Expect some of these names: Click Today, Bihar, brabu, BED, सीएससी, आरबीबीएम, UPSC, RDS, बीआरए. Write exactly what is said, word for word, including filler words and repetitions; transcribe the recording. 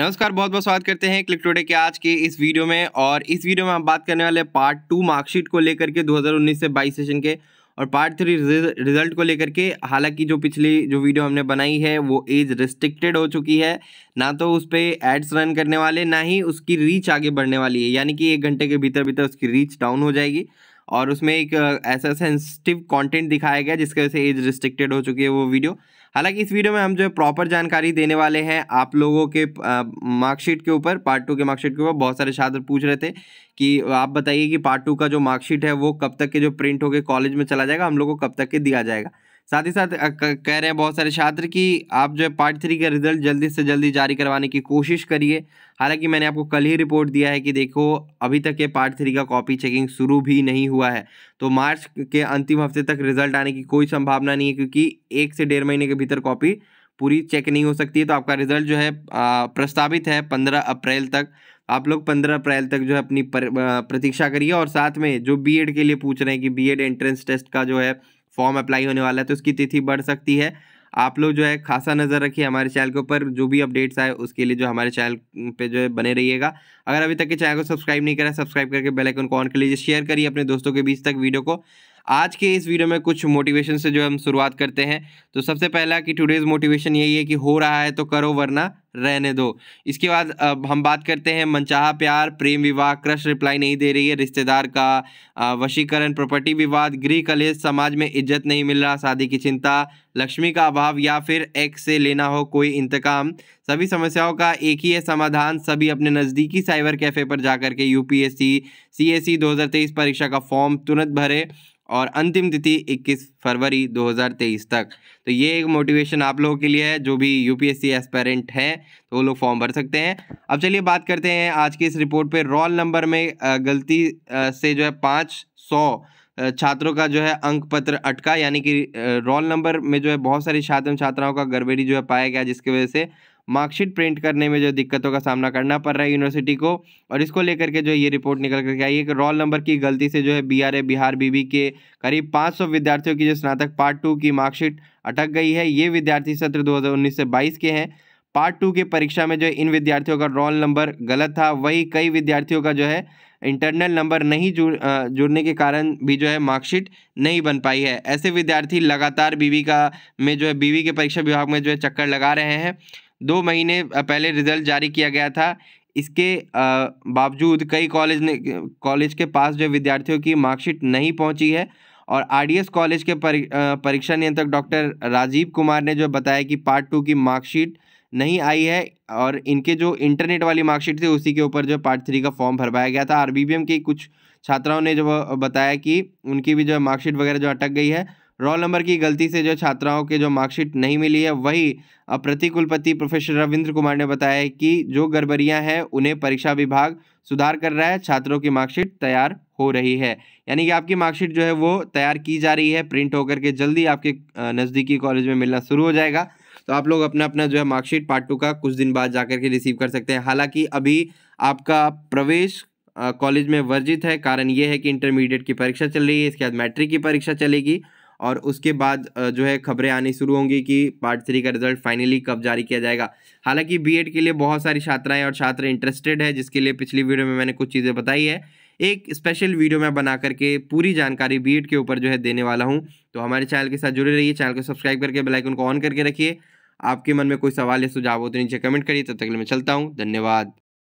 नमस्कार, बहुत बहुत स्वागत करते हैं क्लिक टुडे के आज के इस वीडियो में। और इस वीडियो में हम बात करने वाले पार्ट टू मार्कशीट को लेकर के दो हज़ार उन्नीस से बाईस सेशन के और पार्ट थ्री रिजल्ट को लेकर के। हालांकि जो पिछली जो वीडियो हमने बनाई है वो एज रिस्ट्रिक्टेड हो चुकी है, ना तो उस पर एड्स रन करने वाले ना ही उसकी रीच आगे बढ़ने वाली है, यानी कि एक घंटे के भीतर भीतर उसकी रीच डाउन हो जाएगी। और उसमें एक ऐसा सेंसिटिव कंटेंट दिखाया गया जिसकी वजह से एज रिस्ट्रिक्टेड हो चुकी है वो वीडियो। हालांकि इस वीडियो में हम जो है प्रॉपर जानकारी देने वाले हैं आप लोगों के मार्कशीट के ऊपर, पार्ट टू के मार्कशीट के ऊपर। बहुत सारे छात्र पूछ रहे थे कि आप बताइए कि पार्ट टू का जो मार्कशीट है वो कब तक के जो प्रिंट होकर कॉलेज में चला जाएगा, हम लोगों को कब तक के दिया जाएगा। साथ ही साथ कह रहे हैं बहुत सारे छात्र कि आप जो है पार्ट थ्री का रिजल्ट जल्दी से जल्दी जारी करवाने की कोशिश करिए। हालांकि मैंने आपको कल ही रिपोर्ट दिया है कि देखो अभी तक ये पार्ट थ्री का कॉपी चेकिंग शुरू भी नहीं हुआ है, तो मार्च के अंतिम हफ्ते तक रिजल्ट आने की कोई संभावना नहीं है, क्योंकि एक से डेढ़ महीने के भीतर कॉपी पूरी चेक नहीं हो सकती है। तो आपका रिजल्ट जो है प्रस्तावित है पंद्रह अप्रैल तक। आप लोग पंद्रह अप्रैल तक जो है अपनी प्रतीक्षा करिए। और साथ में जो बीएड के लिए पूछ रहे हैं कि बीएड एंट्रेंस टेस्ट का जो है फॉर्म अप्लाई होने वाला है, तो उसकी तिथि बढ़ सकती है। आप लोग जो है खासा नज़र रखिए हमारे चैनल के ऊपर, जो भी अपडेट्स आए उसके लिए जो हमारे चैनल पे जो है बने रहिएगा। अगर अभी तक के चैनल को सब्सक्राइब नहीं करा, सब्सक्राइब करके बेल आइकन को ऑन कर लीजिए। शेयर करिए अपने दोस्तों के बीच तक वीडियो को। आज के इस वीडियो में कुछ मोटिवेशन से जो हम शुरुआत करते हैं। तो सबसे पहला कि टुडेज़ मोटिवेशन यही है कि हो रहा है तो करो वरना रहने दो। इसके बाद अब हम बात करते हैं मनचाहा प्यार, प्रेम विवाह, क्रश रिप्लाई नहीं दे रही है, रिश्तेदार का वशीकरण, प्रॉपर्टी विवाद, गृह कलेश, समाज में इज्जत नहीं मिल रहा, शादी की चिंता, लक्ष्मी का अभाव या फिर एक्स से लेना हो कोई इंतकाम। सभी समस्याओं का एक ही है समाधान। सभी अपने नज़दीकी साइबर कैफ़े पर जाकर के यूपीएससी सीएससी दो हज़ार तेईस परीक्षा का फॉर्म तुरंत भरे और अंतिम तिथि इक्कीस फरवरी दो हज़ार तेईस तक। तो ये एक मोटिवेशन आप लोगों के लिए है, जो भी यूपीएससी एस्पायरेंट हैं तो वो लोग फॉर्म भर सकते हैं। अब चलिए बात करते हैं आज की इस रिपोर्ट पे। रोल नंबर में गलती से जो है पाँच सौ छात्रों का जो है अंक पत्र अटका, यानी कि रोल नंबर में जो है बहुत सारी छात्र छात्राओं का गड़बड़ी जो है पाया गया, जिसकी वजह से मार्कशीट प्रिंट करने में जो दिक्कतों का सामना करना पड़ रहा है यूनिवर्सिटी को। और इसको लेकर के जो ये रिपोर्ट निकल करके आई है कि रोल नंबर की गलती से जो है बीआरए बिहार बीबी के करीब पाँच सौ विद्यार्थियों की जो स्नातक पार्ट टू की मार्कशीट अटक गई है। ये विद्यार्थी सत्र दो हज़ार उन्नीस से बाईस के हैं। पार्ट टू के परीक्षा में जो इन विद्यार्थियों का रोल नंबर गलत था, वही कई विद्यार्थियों का जो है इंटरनल नंबर नहीं जुड़ जुड़ने के कारण भी जो है मार्कशीट नहीं बन पाई है। ऐसे विद्यार्थी लगातार बीबी का में जो है बीबी के परीक्षा विभाग में जो है चक्कर लगा रहे हैं। दो महीने पहले रिजल्ट जारी किया गया था, इसके बावजूद कई कॉलेज ने कॉलेज के पास जो विद्यार्थियों की मार्कशीट नहीं पहुंची है। और आरडीएस कॉलेज के परीक्षा नियंत्रक डॉक्टर राजीव कुमार ने जो बताया कि पार्ट टू की मार्कशीट नहीं आई है और इनके जो इंटरनेट वाली मार्कशीट थी उसी के ऊपर जो पार्ट थ्री का फॉर्म भरवाया गया था। आरबीबीएम के कुछ छात्राओं ने जो बताया कि उनकी भी जो मार्कशीट वगैरह जो अटक गई है। रोल नंबर की गलती से जो छात्राओं के जो मार्कशीट नहीं मिली है, वही प्रतिकुलपति प्रोफेसर रविंद्र कुमार ने बताया है कि जो गड़बड़ियां हैं उन्हें परीक्षा विभाग सुधार कर रहा है। छात्रों की मार्कशीट तैयार हो रही है, यानी कि आपकी मार्कशीट जो है वो तैयार की जा रही है, प्रिंट होकर के जल्दी आपके नज़दीकी कॉलेज में मिलना शुरू हो जाएगा। तो आप लोग अपना अपना जो है मार्कशीट पार्ट टू का कुछ दिन बाद जाकर के रिसीव कर सकते हैं। हालांकि अभी आपका प्रवेश कॉलेज में वर्जित है। कारण ये है कि इंटरमीडिएट की परीक्षा चल रही है, इसके बाद मैट्रिक की परीक्षा चलेगी और उसके बाद जो है खबरें आनी शुरू होंगी कि पार्ट थ्री का रिजल्ट फाइनली कब जारी किया जाएगा। हालांकि बीएड के लिए बहुत सारी छात्राएं और छात्र इंटरेस्टेड है, जिसके लिए पिछली वीडियो में मैंने कुछ चीज़ें बताई है। एक स्पेशल वीडियो मैं बना करके पूरी जानकारी बीएड के ऊपर जो है देने वाला हूं, तो हमारे चैनल के साथ जुड़े रहिए। चैनल को सब्सक्राइब करके बेल आइकन को ऑन करके रखिए। आपके मन में कोई सवाल या सुझाव हो तो नीचे कमेंट करिए। तब तक के लिए मैं चलता हूँ। धन्यवाद।